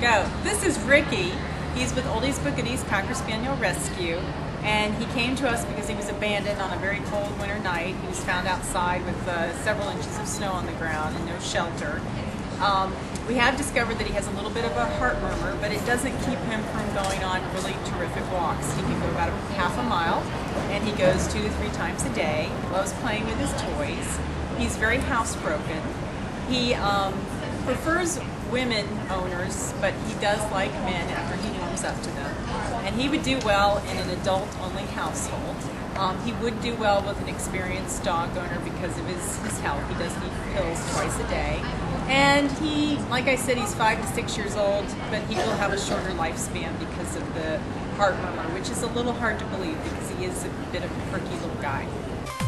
Go. This is Ricky. He's with Oldies but Goodies Cocker Spaniel Rescue, and he came to us because he was abandoned on a very cold winter night. He was found outside with several inches of snow on the ground and no shelter. We have discovered that he has a little bit of a heart murmur, but it doesn't keep him from going on really terrific walks. He can go about half a mile, and he goes 2 to 3 times a day. Loves playing with his toys. He's very housebroken. He prefers women owners, but he does like men after he warms up to them. And he would do well in an adult-only household. He would do well with an experienced dog owner because of his health. He does need pills twice a day. And he, like I said, he's 5 to 6 years old, but he will have a shorter lifespan because of the heart murmur, which is a little hard to believe because he is a bit of a quirky little guy.